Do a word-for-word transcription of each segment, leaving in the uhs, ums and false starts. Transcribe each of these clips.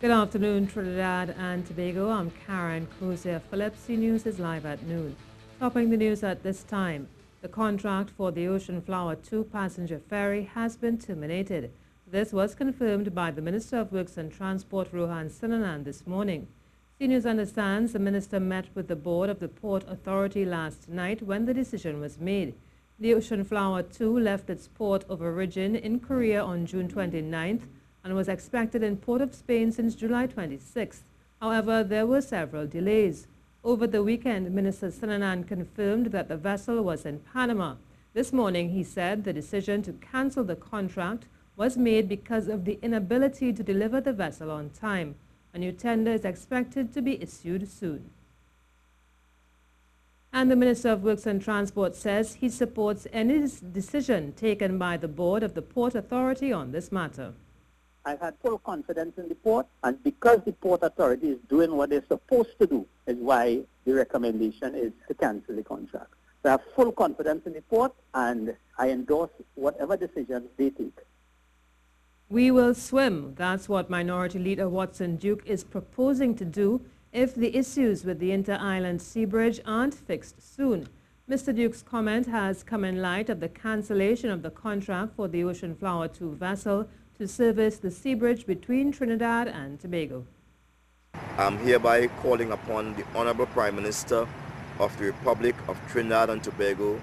Good afternoon, Trinidad and Tobago. I'm Karen Cruz-Phillips. CNews is live at noon. Topping the news at this time, the contract for the Ocean Flower two passenger ferry has been terminated. This was confirmed by the Minister of Works and Transport, Rohan Sinanan, this morning. CNews understands the minister met with the board of the Port Authority last night when the decision was made. The Ocean Flower two left its port of origin in Korea on June twenty-ninth and was expected in Port of Spain since July twenty-sixth. However, there were several delays. Over the weekend, Minister Sinanan confirmed that the vessel was in Panama. This morning, he said the decision to cancel the contract was made because of the inability to deliver the vessel on time. A new tender is expected to be issued soon. And the Minister of Works and Transport says he supports any decision taken by the board of the Port Authority on this matter. I've had full confidence in the port, and because the Port Authority is doing what they're supposed to do is why the recommendation is to cancel the contract. So I have full confidence in the port, and I endorse whatever decision they take. We will swim. That's what Minority Leader Watson Duke is proposing to do if the issues with the inter-island sea bridge aren't fixed soon. Mister Duke's comment has come in light of the cancellation of the contract for the Ocean Flower two vessel to service the sea bridge between Trinidad and Tobago. I'm hereby calling upon the Honorable Prime Minister of the Republic of Trinidad and Tobago,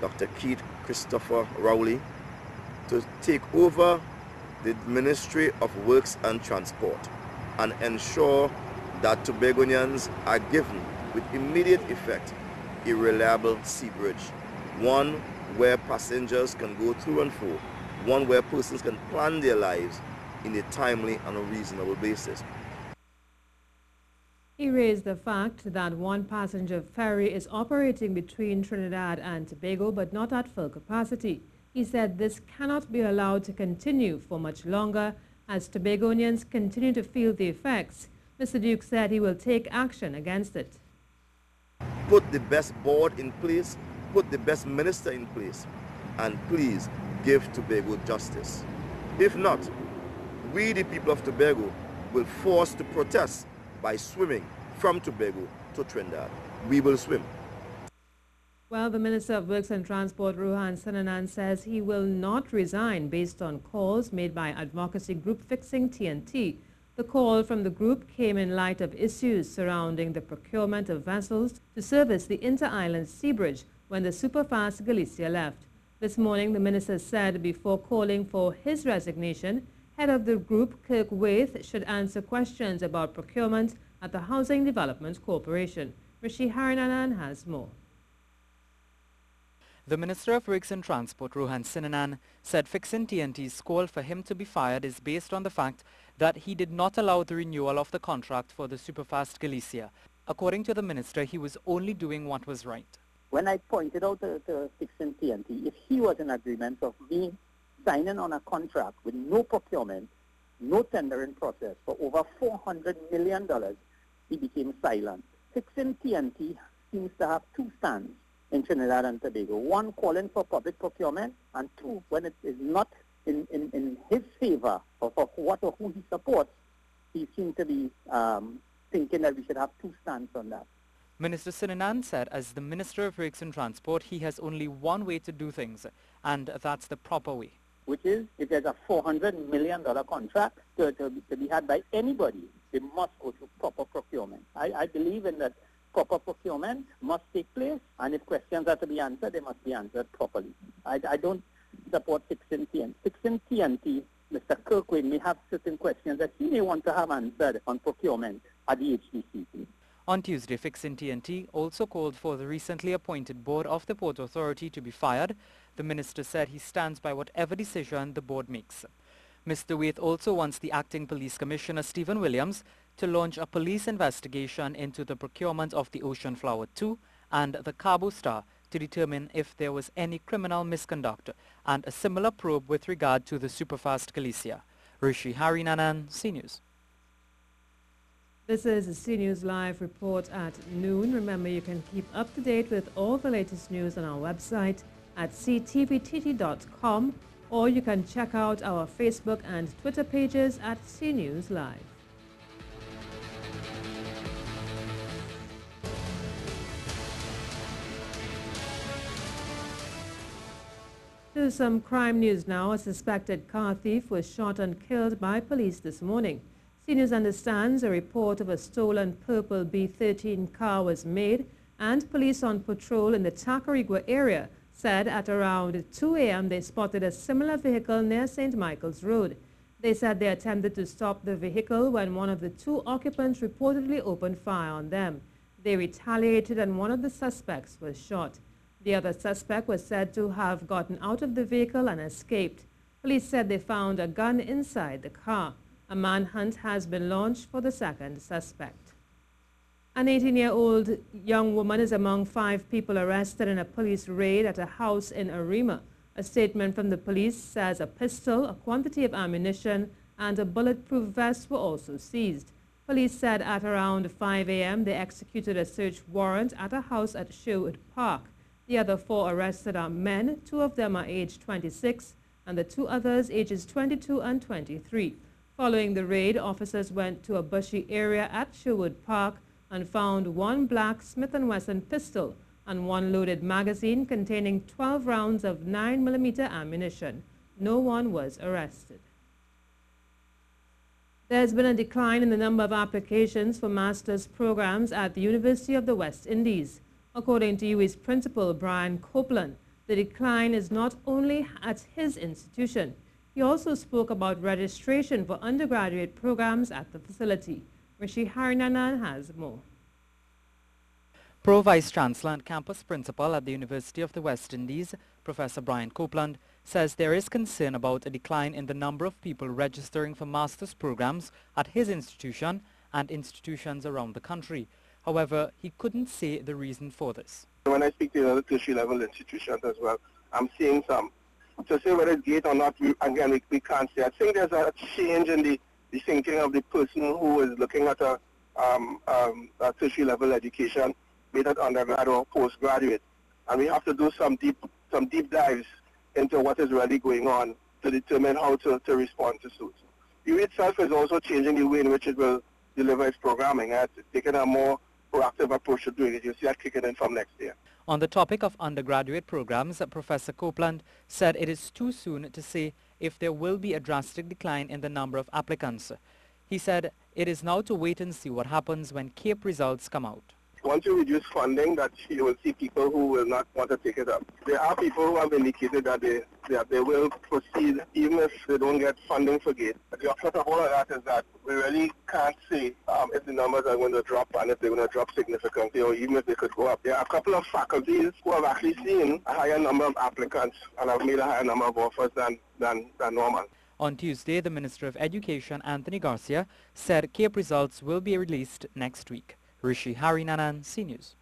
Doctor Keith Christopher Rowley, to take over the Ministry of Works and Transport and ensure that Tobagonians are given, with immediate effect, a reliable sea bridge, one where passengers can go through and fro, one where persons can plan their lives in a timely and a reasonable basis. He raised the fact that one passenger ferry is operating between Trinidad and Tobago, but not at full capacity. He said this cannot be allowed to continue for much longer as Tobagonians continue to feel the effects. Mister Duke said he will take action against it. Put the best board in place, put the best minister in place, and please give Tobago justice. If not, we the people of Tobago will be forced to protest by swimming from Tobago to Trinidad. We will swim. Well, the Minister of Works and Transport, Rohan Sinanan, says he will not resign based on calls made by advocacy group Fixin' T N T. The call from the group came in light of issues surrounding the procurement of vessels to service the inter-island sea bridge when the Superfast Galicia left. This morning, the minister said before calling for his resignation, head of the group, Kirk Waithe, should answer questions about procurement at the Housing Development Corporation. Rishi Harinanan has more. The Minister of Works and Transport, Rohan Sinanan, said Fixin' T N T's call for him to be fired is based on the fact that he did not allow the renewal of the contract for the Superfast Galicia. According to the minister, he was only doing what was right. When I pointed out to, to Fixin' T N T, if he was in agreement of me signing on a contract with no procurement, no tendering process for over four hundred million dollars, he became silent. Fixin' T N T seems to have two stands in Trinidad and Tobago, one calling for public procurement, and two, when it is not in, in, in his favor or for what or who he supports, he seems to be um, thinking that we should have two stands on that. Minister Sinanan said as the Minister of Works and Transport, he has only one way to do things, and that's the proper way. Which is, if there's a four hundred million dollars contract to, to, to be had by anybody, they must go to proper procurement. I, I believe in that. Proper procurement must take place, and if questions are to be answered, they must be answered properly. I, I don't support Fixin' T N T. Fixin' T N T, Mister Kirkwood may have certain questions that he may want to have answered on procurement at the H D C. On Tuesday, Fixin' T N T also called for the recently appointed board of the Port Authority to be fired. The minister said he stands by whatever decision the board makes. Mister Waithe also wants the acting police commissioner, Stephen Williams, to launch a police investigation into the procurement of the Ocean Flower two and the Cabo Star to determine if there was any criminal misconduct, and a similar probe with regard to the Superfast Galicia. Rishi Harinanan, CNews. This is the CNews Live report at noon. Remember, you can keep up to date with all the latest news on our website at c t v t t dot com, or you can check out our Facebook and Twitter pages at CNews Live. To some crime news now. A suspected car thief was shot and killed by police this morning. CNews understands a report of a stolen purple B thirteen car was made, and police on patrol in the Tacarigua area said at around two A M they spotted a similar vehicle near Saint Michael's Road. They said they attempted to stop the vehicle when one of the two occupants reportedly opened fire on them. They retaliated and one of the suspects was shot. The other suspect was said to have gotten out of the vehicle and escaped. Police said they found a gun inside the car. A manhunt has been launched for the second suspect. An eighteen-year-old young woman is among five people arrested in a police raid at a house in Arima. A statement from the police says a pistol, a quantity of ammunition, and a bulletproof vest were also seized. Police said at around five A M they executed a search warrant at a house at Sherwood Park. The other four arrested are men. Two of them are aged twenty-six, and the two others ages twenty-two and twenty-three. Following the raid, officers went to a bushy area at Sherwood Park and found one black Smith and Wesson pistol and one loaded magazine containing twelve rounds of nine millimeter ammunition. No one was arrested. There has been a decline in the number of applications for master's programs at the University of the West Indies. According to U W's principal, Brian Copeland, the decline is not only at his institution. He also spoke about registration for undergraduate programs at the facility. Rishi Harinanan has more. Pro Vice-Chancellor and Campus Principal at the University of the West Indies, Professor Brian Copeland, says there is concern about a decline in the number of people registering for master's programs at his institution and institutions around the country. However, he couldn't say the reason for this. When I speak to other tertiary-level institutions as well, I'm seeing some. To say whether it's GATE or not, we, again, we, we can't say. I think there's a change in the, the thinking of the person who is looking at a, um, um, a tertiary-level education, be it undergrad or postgraduate. And we have to do some deep, some deep dives into what is really going on to determine how to, to respond to suits. U itself is also changing the way in which it will deliver its programming. It's taken a more proactive approach to doing it. You'll see that kicking in from next year. On the topic of undergraduate programs, Professor Copeland said it is too soon to say if there will be a drastic decline in the number of applicants. He said it is now to wait and see what happens when CAPE results come out. Once you reduce funding, that you will see people who will not want to take it up. There are people who have indicated that they, that they will proceed even if they don't get funding for GATE. The upshot of all of that is that we really can't see um, if the numbers are going to drop and if they're going to drop significantly or even if they could go up. There are a couple of faculties who have actually seen a higher number of applicants and have made a higher number of offers than, than, than normal. On Tuesday, the Minister of Education, Anthony Garcia, said CAPE results will be released next week. Rishi Harinanan, CNews.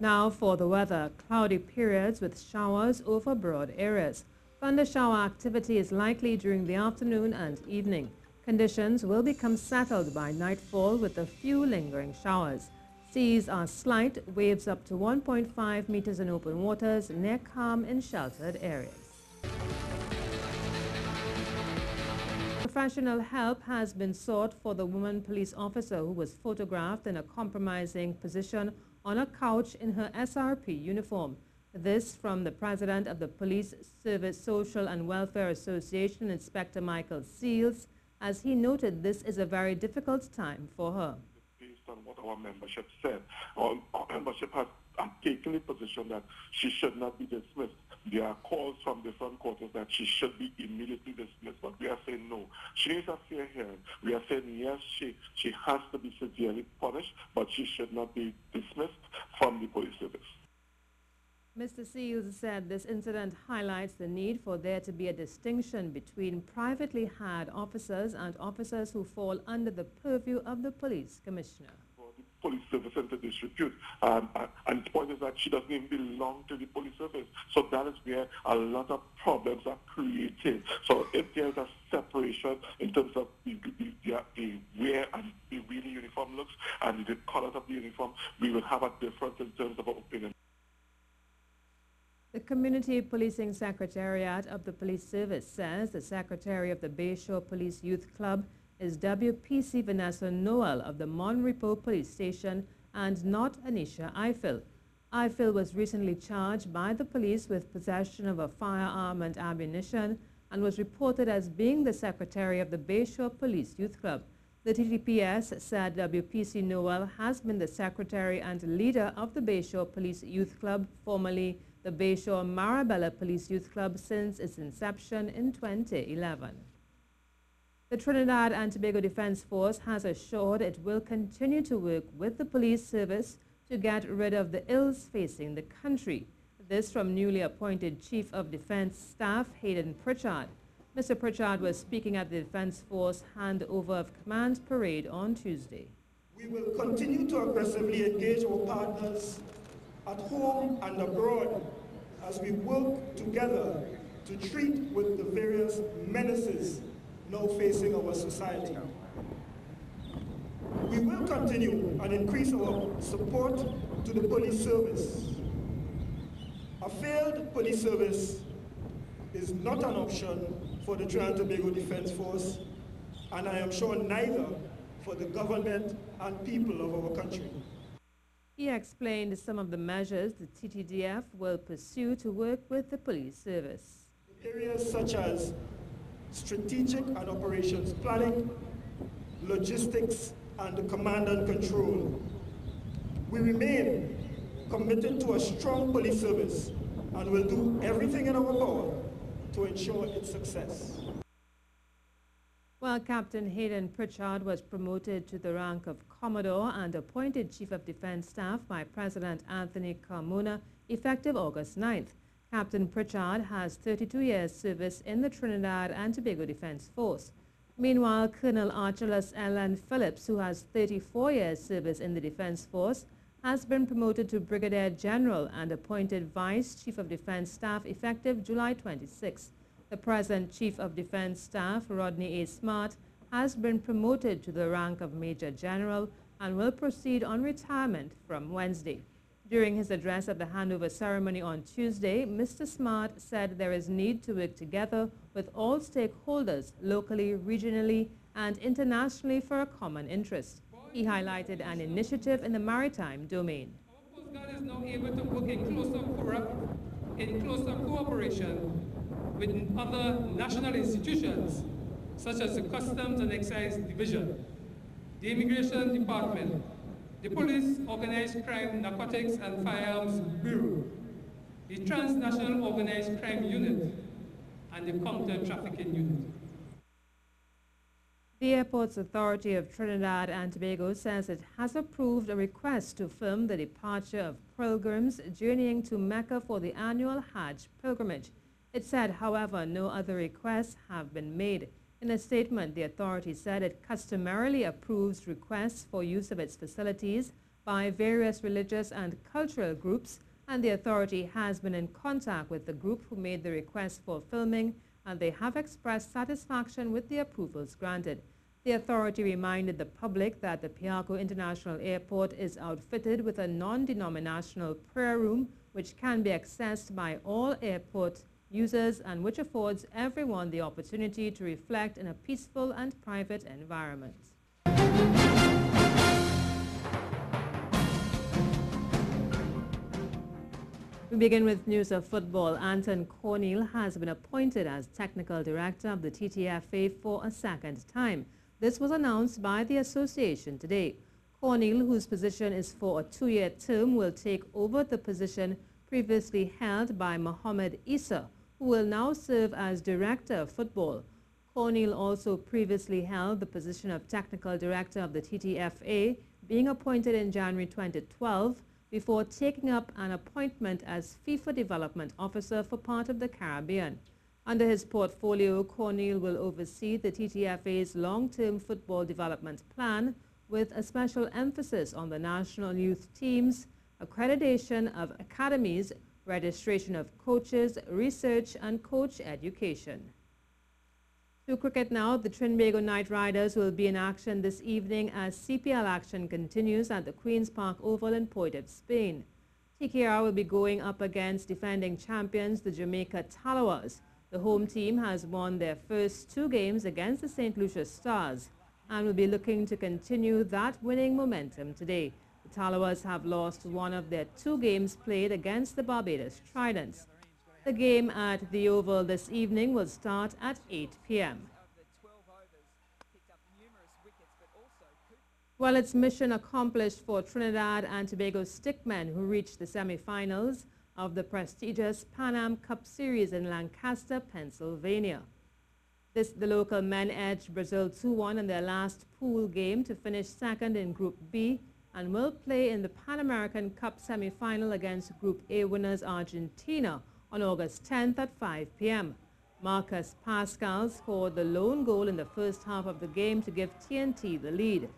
Now for the weather. Cloudy periods with showers over broad areas. Thundershower activity is likely during the afternoon and evening. Conditions will become settled by nightfall with a few lingering showers. Seas are slight, waves up to one point five meters in open waters, near calm in sheltered areas. Professional help has been sought for the woman police officer who was photographed in a compromising position on a couch in her S R P uniform. This from the president of the Police Service Social and Welfare Association, Inspector Michael Seals, as he noted this is a very difficult time for her. Based on what our membership said, our membership has taken a position that she should not be dismissed. There are calls from different quarters that she should be immediately dismissed, but we are saying no. She is a fair hearing. We are saying yes, she, she has to be severely punished, but she should not be dismissed from the police service. Mister Seals said this incident highlights the need for there to be a distinction between privately hired officers and officers who fall under the purview of the police commissioner. Police service into disrepute, um, and the point is that she doesn't even belong to the police service. So that is where a lot of problems are created. So if there is a separation in terms of the, the, the, the wear and the way the uniform looks and the colors of the uniform, we will have a difference in terms of our opinion. The Community Policing Secretariat of the Police Service says the Secretary of the Bayshore Police Youth Club is W P C Vanessa Noel of the Monrepo Police Station and not Anisha Eiffel. Ifil was recently charged by the police with possession of a firearm and ammunition and was reported as being the secretary of the Bayshore Police Youth Club. The T T P S said W P C Nowell has been the secretary and leader of the Bayshore Police Youth Club, formerly the Bayshore Marabella Police Youth Club, since its inception in twenty eleven. The Trinidad and Tobago Defence Force has assured it will continue to work with the police service to get rid of the ills facing the country. This from newly appointed Chief of Defence Staff Hayden Pritchard. Mister Pritchard was speaking at the Defence Force Handover of Command Parade on Tuesday. We will continue to aggressively engage our partners at home and abroad as we work together to treat with the various menaces now facing our society. We will continue and increase our support to the police service. A failed police service is not an option for the Trinidad and Tobago Defence Force, and I am sure neither for the government and people of our country. He explained some of the measures the T T D F will pursue to work with the police service. In areas such as strategic and operations planning, logistics, and command and control, we remain committed to a strong police service and will do everything in our power to ensure its success. While Captain Hayden Pritchard was promoted to the rank of Commodore and appointed Chief of Defence Staff by President Anthony Carmona effective August ninth, Captain Pritchard has thirty-two years service in the Trinidad and Tobago Defence Force. Meanwhile, Colonel Archulus Ellen Phillips, who has thirty-four years service in the Defence Force, has been promoted to Brigadier General and appointed Vice Chief of Defence Staff effective July twenty-sixth. The present Chief of Defence Staff, Rodney A. Smart, has been promoted to the rank of Major General and will proceed on retirement from Wednesday. During his address at the handover ceremony on Tuesday, Mister Smart said there is need to work together with all stakeholders locally, regionally, and internationally for a common interest. He highlighted an initiative in the maritime domain. Our Coast Guard is now able to work in closer, in closer cooperation with other national institutions, such as the Customs and Excise Division, the Immigration Department, the Police, Organized Crime, Narcotics and Firearms Bureau, the Transnational Organized Crime Unit, and the Counter-Trafficking Unit. The Airports Authority of Trinidad and Tobago says it has approved a request to film the departure of pilgrims journeying to Mecca for the annual Hajj pilgrimage. It said, however, no other requests have been made. In a statement, the authority said it customarily approves requests for use of its facilities by various religious and cultural groups, and the authority has been in contact with the group who made the request for filming, and they have expressed satisfaction with the approvals granted. The authority reminded the public that the Piarco International Airport is outfitted with a non-denominational prayer room which can be accessed by all airport users and which affords everyone the opportunity to reflect in a peaceful and private environment. We begin with news of football. Anton Corneil has been appointed as technical director of the T T F A for a second time. This was announced by the association today. Corneil, whose position is for a two-year term, will take over the position previously held by Mohamed Issa, who will now serve as director of football. Corneil also previously held the position of technical director of the T T F A, being appointed in January twenty twelve. Before taking up an appointment as FIFA Development Officer for part of the Caribbean. Under his portfolio, Corneil will oversee the T T F A's long-term football development plan with a special emphasis on the national youth teams, accreditation of academies, registration of coaches, research and coach education. To cricket now, the Trinbago Knight Riders will be in action this evening as C P L action continues at the Queen's Park Oval in Port of Spain. T K R will be going up against defending champions, the Jamaica Tallawahs. The home team has won their first two games against the Saint Lucia Stars and will be looking to continue that winning momentum today. The Tallawahs have lost one of their two games played against the Barbados Tridents. The game at the Oval this evening will start at eight p m Well, it's mission accomplished for Trinidad and Tobago stickmen who reached the semi-finals of the prestigious Pan Am Cup Series in Lancaster, Pennsylvania. This, the local men edged Brazil two one in their last pool game to finish second in Group B and will play in the Pan American Cup semi-final against Group A winners Argentina on August tenth at five p m Marcus Pascal scored the lone goal in the first half of the game to give T N T the lead.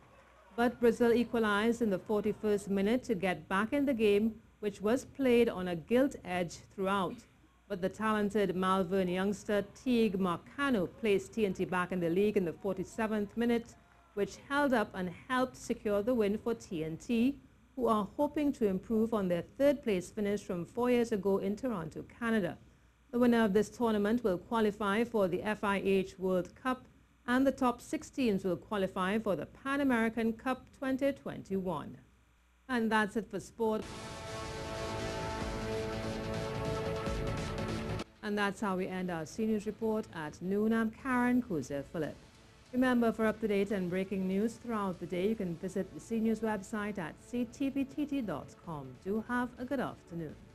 But Brazil equalized in the forty-first minute to get back in the game, which was played on a gilt edge throughout. But the talented Malvern youngster Teague Marcano placed T N T back in the league in the forty-seventh minute, which held up and helped secure the win for T N T, who are hoping to improve on their third-place finish from four years ago in Toronto, Canada. The winner of this tournament will qualify for the F I H World Cup, and the top six teams will qualify for the Pan American Cup twenty twenty-one. And that's it for sport. And that's how we end our CNews report at noon. I'm Karen Cruz-Phillips. Remember, for up-to-date and breaking news throughout the day, you can visit the CNews website at c t v t t dot com. Do have a good afternoon.